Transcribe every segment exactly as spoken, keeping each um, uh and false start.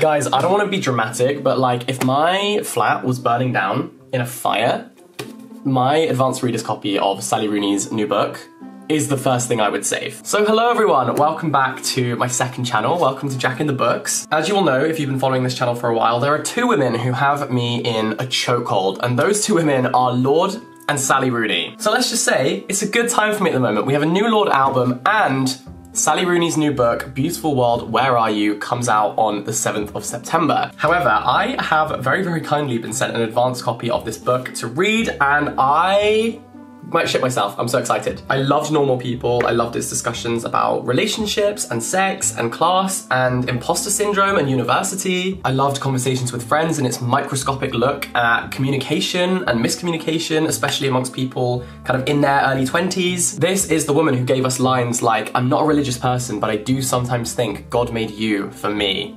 Guys, I don't want to be dramatic, but like if my flat was burning down in a fire, my advanced reader's copy of Sally Rooney's new book is the first thing I would save. So hello everyone, welcome back to my second channel. Welcome to Jack in the Books. As you will know, if you've been following this channel for a while, there are two women who have me in a chokehold, and those two women are Lorde and Sally Rooney. So let's just say it's a good time for me at the moment. We have a new Lorde album and Sally Rooney's new book, Beautiful World, Where Are You?, comes out on the seventh of September. However, I have very, very kindly been sent an advance copy of this book to read, and I might shit myself. I'm so excited. I loved Normal People. I loved its discussions about relationships and sex and class and imposter syndrome and university. I loved Conversations with Friends and its microscopic look at communication and miscommunication, especially amongst people kind of in their early twenties. This is the woman who gave us lines like, "I'm not a religious person, but I do sometimes think God made you for me."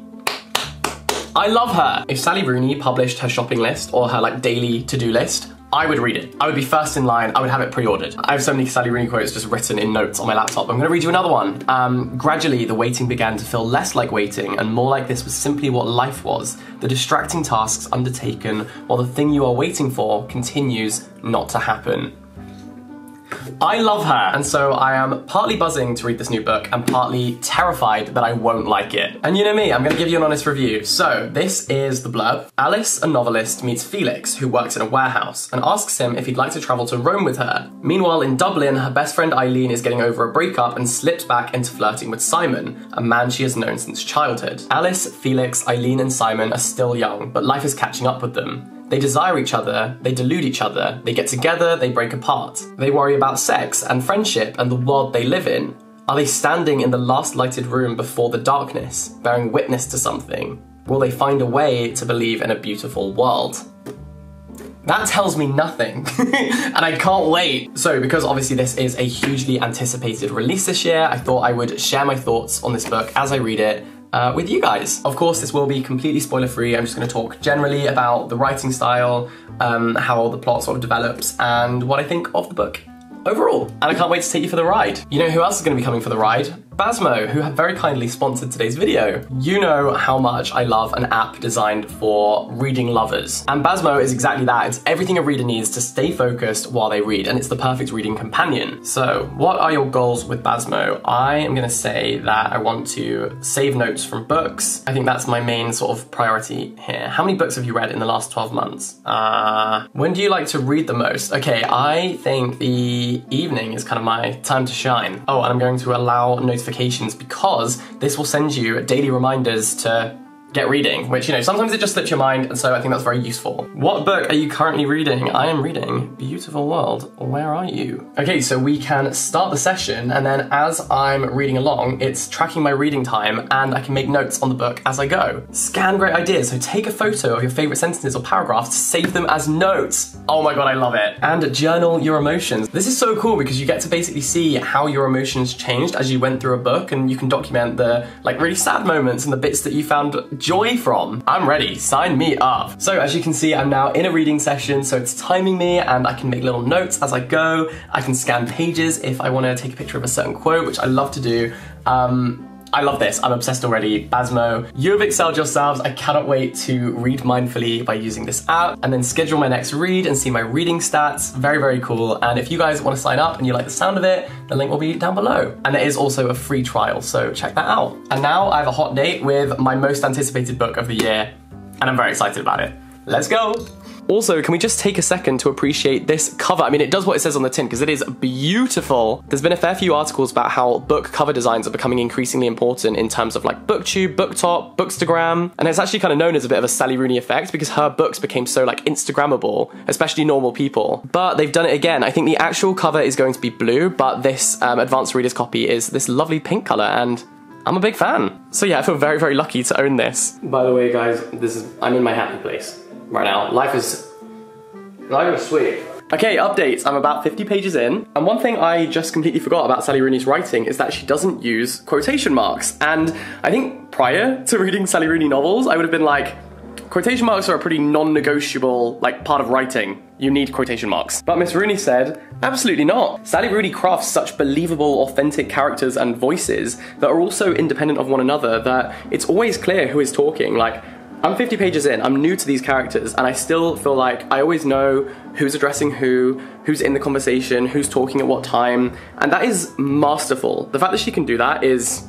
I love her. If Sally Rooney published her shopping list or her like daily to-do list, I would read it. I would be first in line. I would have it pre-ordered. I have so many Sally Rooney quotes just written in notes on my laptop. I'm gonna read you another one. Um, gradually, the waiting began to feel less like waiting and more like this was simply what life was, the distracting tasks undertaken while the thing you are waiting for continues not to happen. I love her, and so I am partly buzzing to read this new book and partly terrified that I won't like it. And you know me, I'm gonna give you an honest review. So this is the blurb. Alice, a novelist, meets Felix, who works in a warehouse, and asks him if he'd like to travel to Rome with her. Meanwhile, in Dublin, her best friend Eileen is getting over a breakup and slips back into flirting with Simon, a man she has known since childhood. Alice, Felix, Eileen, and Simon are still young, but life is catching up with them. They desire each other, they delude each other, they get together, they break apart. They worry about sex and friendship and the world they live in. Are they standing in the last lighted room before the darkness, bearing witness to something? Will they find a way to believe in a beautiful world? That tells me nothing, and I can't wait. So because obviously this is a hugely anticipated release this year, I thought I would share my thoughts on this book as I read it, Uh, with you guys. Of course, this will be completely spoiler-free. I'm just going to talk generally about the writing style, um, how the plot sort of develops, and what I think of the book overall. And I can't wait to take you for the ride. You know who else is going to be coming for the ride? Basmo, who have very kindly sponsored today's video. You know how much I love an app designed for reading lovers. And Basmo is exactly that. It's everything a reader needs to stay focused while they read, and it's the perfect reading companion. So what are your goals with Basmo? I am gonna say that I want to save notes from books. I think that's my main sort of priority here. How many books have you read in the last twelve months? Uh, when do you like to read the most? Okay, I think the evening is kind of my time to shine. Oh, and I'm going to allow notifications because this will send you daily reminders to get reading, which, you know, sometimes it just slips your mind, and so I think that's very useful. What book are you currently reading? I am reading Beautiful World, Where Are You? Okay, so we can start the session, and then as I'm reading along, it's tracking my reading time, and I can make notes on the book as I go. Scan great ideas, so take a photo of your favorite sentences or paragraphs, save them as notes. Oh my god, I love it. And journal your emotions. This is so cool because you get to basically see how your emotions changed as you went through a book, and you can document the, like, really sad moments and the bits that you found joy from. I'm ready, sign me up. So as you can see, I'm now in a reading session, so it's timing me and I can make little notes as I go. I can scan pages if I want to take a picture of a certain quote, which I love to do. Um, I love this, I'm obsessed already. Basmo, you have excelled yourselves. I cannot wait to read mindfully by using this app and then schedule my next read and see my reading stats. Very, very cool. And if you guys want to sign up and you like the sound of it, the link will be down below. And there is also a free trial, so check that out. And now I have a hot date with my most anticipated book of the year, and I'm very excited about it. Let's go. Also, can we just take a second to appreciate this cover? I mean, it does what it says on the tin because it is beautiful. There's been a fair few articles about how book cover designs are becoming increasingly important in terms of like BookTube, BookTok, Bookstagram. And it's actually kind of known as a bit of a Sally Rooney effect because her books became so like Instagrammable, especially Normal People. But they've done it again. I think the actual cover is going to be blue, but this um, advanced reader's copy is this lovely pink color, and I'm a big fan. So yeah, I feel very, very lucky to own this. By the way, guys, this is, I'm in my happy place right now. Life is, life is sweet. Okay, updates. I'm about fifty pages in. And one thing I just completely forgot about Sally Rooney's writing is that she doesn't use quotation marks. And I think prior to reading Sally Rooney novels, I would have been like, Quotation marks are a pretty non-negotiable, like, part of writing. You need quotation marks. But Miss Rooney said, absolutely not. Sally Rooney crafts such believable, authentic characters and voices that are also independent of one another that it's always clear who is talking. Like, I'm fifty pages in, I'm new to these characters, and I still feel like I always know who's addressing who, who's in the conversation, who's talking at what time, and that is masterful. The fact that she can do that is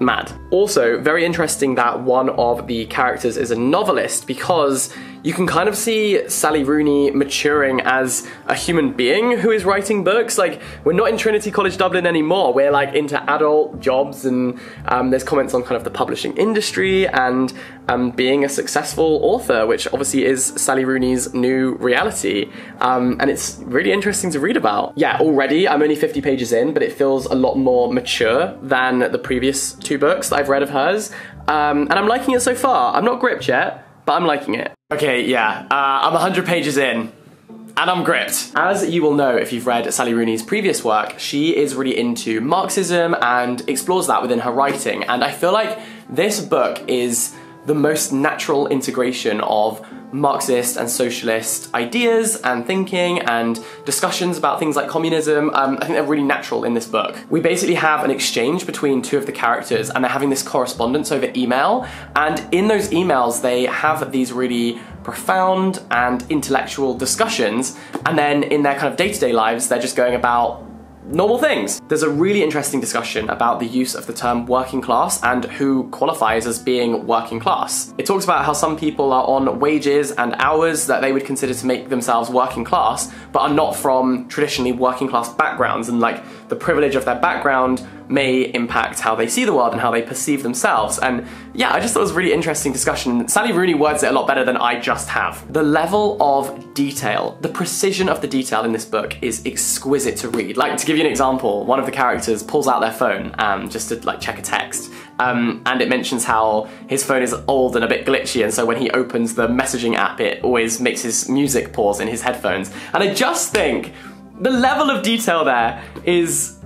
mad. Also, very interesting that one of the characters is a novelist, because you can kind of see Sally Rooney maturing as a human being who is writing books. Like, we're not in Trinity College, Dublin anymore. We're like into adult jobs, and um, there's comments on kind of the publishing industry and um, being a successful author, which obviously is Sally Rooney's new reality. Um, and it's really interesting to read about. Yeah, already I'm only fifty pages in, but it feels a lot more mature than the previous two books that I've read of hers. Um, and I'm liking it so far. I'm not gripped yet, but I'm liking it. Okay, yeah, uh, I'm one hundred pages in, and I'm gripped. As you will know if you've read Sally Rooney's previous work, she is really into Marxism and explores that within her writing, and I feel like this book is the most natural integration of Marxist and socialist ideas and thinking and discussions about things like communism. Um, I think they're really natural in this book. We basically have an exchange between two of the characters, and they're having this correspondence over email, and in those emails they have these really profound and intellectual discussions, and then in their kind of day-to-day lives they're just going about normal things. There's a really interesting discussion about the use of the term working class and who qualifies as being working class. It talks about how some people are on wages and hours that they would consider to make themselves working class, but are not from traditionally working class backgrounds, and like the privilege of their background may impact how they see the world and how they perceive themselves. And yeah, I just thought it was a really interesting discussion. Sally Rooney words it a lot better than I just have. The level of detail, the precision of the detail in this book is exquisite to read. Like, to give you an example, one of the characters pulls out their phone um, just to like check a text. Um, and it mentions how his phone is old and a bit glitchy, and so when he opens the messaging app, it always makes his music pause in his headphones. And I just think the level of detail there is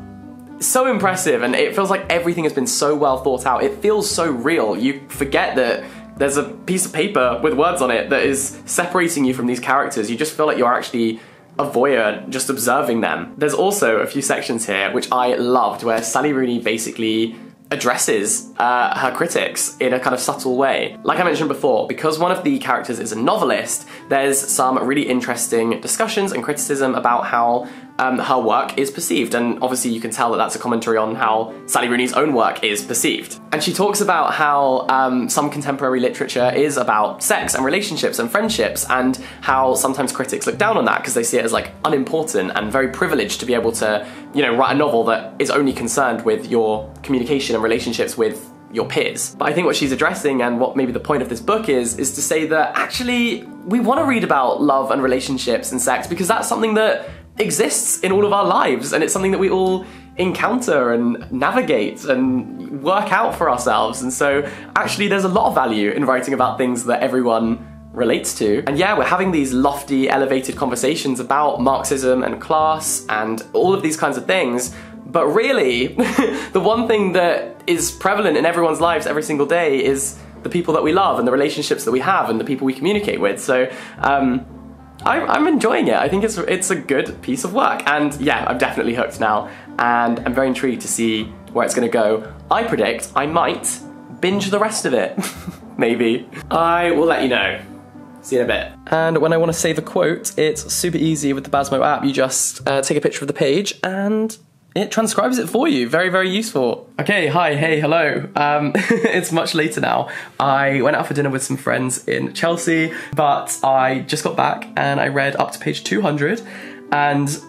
so impressive, and it feels like everything has been so well thought out. It feels so real. You forget that there's a piece of paper with words on it that is separating you from these characters. You just feel like you're actually a voyeur, just observing them. There's also a few sections here which I loved, where Sally Rooney basically addresses uh, her critics in a kind of subtle way. Like I mentioned before, because one of the characters is a novelist, there's some really interesting discussions and criticism about how um, her work is perceived, and obviously you can tell that that's a commentary on how Sally Rooney's own work is perceived. And she talks about how um, some contemporary literature is about sex and relationships and friendships, and how sometimes critics look down on that because they see it as like unimportant and very privileged to be able to, you know, write a novel that is only concerned with your communication and relationships with your peers. But I think what she's addressing, and what maybe the point of this book is, is to say that actually we want to read about love and relationships and sex because that's something that exists in all of our lives, and it's something that we all encounter and navigate and work out for ourselves. And so actually there's a lot of value in writing about things that everyone relates to. And yeah, we're having these lofty, elevated conversations about Marxism and class and all of these kinds of things, but really the one thing that is prevalent in everyone's lives every single day is the people that we love and the relationships that we have and the people we communicate with. So um, I'm, I'm enjoying it. I think it's, it's a good piece of work, and yeah, I'm definitely hooked now, and I'm very intrigued to see where it's gonna go. I predict I might binge the rest of it, maybe. I will let you know. See you in a bit. And when I want to save a quote, it's super easy with the Basmo app. You just uh, take a picture of the page and it transcribes it for you. Very, very useful. Okay, hi, hey, hello. Um, it's much later now. I went out for dinner with some friends in Chelsea, but I just got back and I read up to page two hundred, and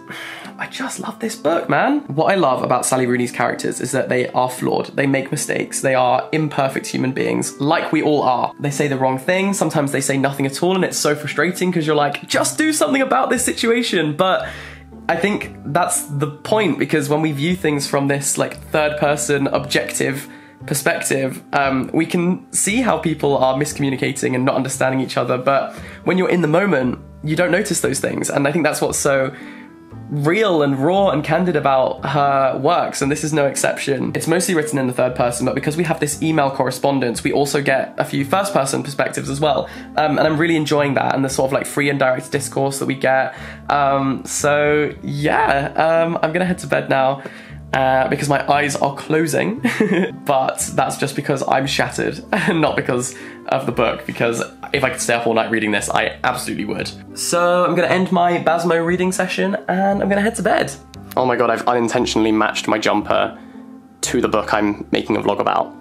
I just love this book, man. What I love about Sally Rooney's characters is that they are flawed. They make mistakes. They are imperfect human beings, like we all are. They say the wrong thing. Sometimes they say nothing at all, and it's so frustrating because you're like, just do something about this situation. But I think that's the point, because when we view things from this like third person objective perspective, um, we can see how people are miscommunicating and not understanding each other. But when you're in the moment, you don't notice those things. And I think that's what's so real and raw and candid about her works, and this is no exception. It's mostly written in the third person, but because we have this email correspondence, we also get a few first person perspectives as well. Um, and I'm really enjoying that, and the sort of like free and direct discourse that we get. Um, so yeah, um, I'm gonna head to bed now. Uh, because my eyes are closing, but that's just because I'm shattered, not because of the book, because if I could stay up all night reading this, I absolutely would. So I'm gonna end my Basmo reading session and I'm gonna head to bed. Oh my God, I've unintentionally matched my jumper to the book I'm making a vlog about.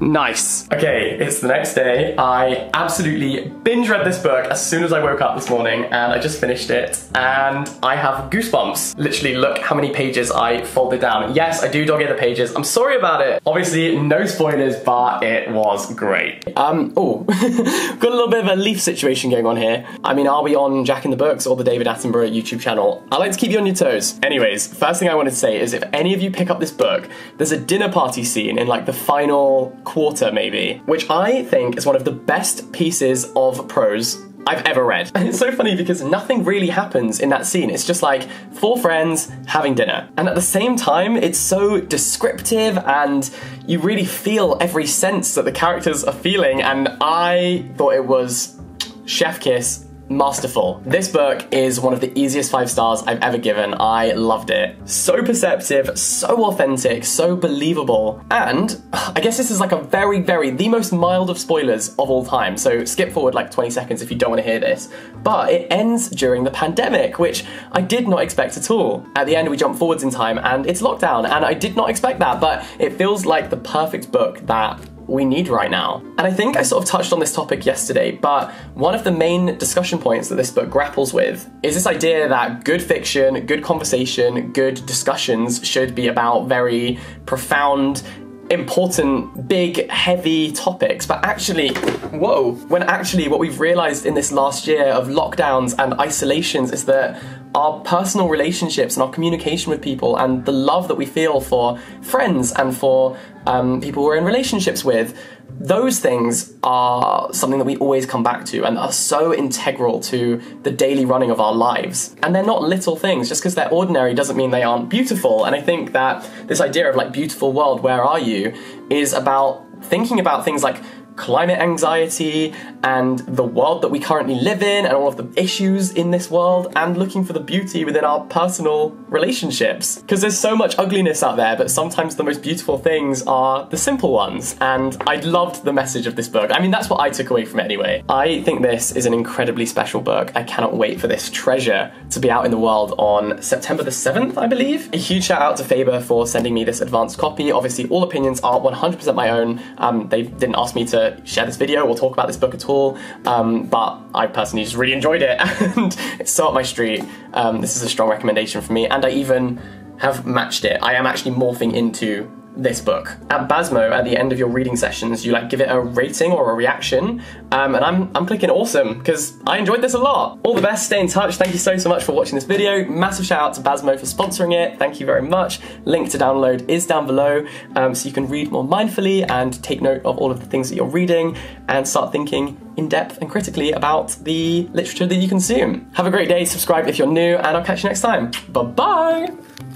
Nice. Okay, it's the next day. I absolutely binge read this book as soon as I woke up this morning, and I just finished it and I have goosebumps. Literally, look how many pages I folded down. Yes, I do dog-ear the pages. I'm sorry about it. Obviously, no spoilers, but it was great. Um, oh, got a little bit of a Leaf situation going on here. I mean, are we on Jack in the Books or the David Attenborough YouTube channel? I like to keep you on your toes. Anyways, first thing I wanted to say is if any of you pick up this book, there's a dinner party scene in like the final quarter maybe, which I think is one of the best pieces of prose I've ever read. And it's so funny because nothing really happens in that scene. It's just like four friends having dinner. And at the same time, it's so descriptive and you really feel every sense that the characters are feeling. And I thought it was chef kiss masterful. This book is one of the easiest five stars I've ever given. I loved it. So perceptive, so authentic, so believable. And I guess this is like a very, very, the most mild of spoilers of all time. So skip forward like twenty seconds if you don't want to hear this. But it ends during the pandemic, which I did not expect at all. At the end, we jump forwards in time and it's lockdown. And I did not expect that, but it feels like the perfect book that we need right now. And I think I sort of touched on this topic yesterday, but one of the main discussion points that this book grapples with is this idea that good fiction, good conversation, good discussions should be about very profound, important, big, heavy topics. But actually, whoa, when actually what we've realized in this last year of lockdowns and isolations is that our personal relationships and our communication with people and the love that we feel for friends and for um, people we're in relationships with, those things are something that we always come back to and are so integral to the daily running of our lives. And they're not little things. Just because they're ordinary doesn't mean they aren't beautiful. And I think that this idea of like Beautiful World, Where Are You? Is about thinking about things like climate anxiety and the world that we currently live in and all of the issues in this world and looking for the beauty within our personal relationships. Because there's so much ugliness out there, but sometimes the most beautiful things are the simple ones. And I loved the message of this book. I mean, that's what I took away from it anyway. I think this is an incredibly special book. I cannot wait for this treasure to be out in the world on September the seventh, I believe. A huge shout out to Faber for sending me this advanced copy. Obviously, all opinions are one hundred percent my own. Um, they didn't ask me to share this video or talk about this book at all, um, but I personally just really enjoyed it and it's so up my street. Um, this is a strong recommendation for me, and I even have matched it. I am actually morphing into this book. At Basmo, at the end of your reading sessions, you like give it a rating or a reaction, um, and I'm, I'm clicking awesome because I enjoyed this a lot. All the best, stay in touch. Thank you so, so much for watching this video. Massive shout out to Basmo for sponsoring it. Thank you very much. Link to download is down below, um, so you can read more mindfully and take note of all of the things that you're reading and start thinking in depth and critically about the literature that you consume. Have a great day, subscribe if you're new, and I'll catch you next time. Bye-bye!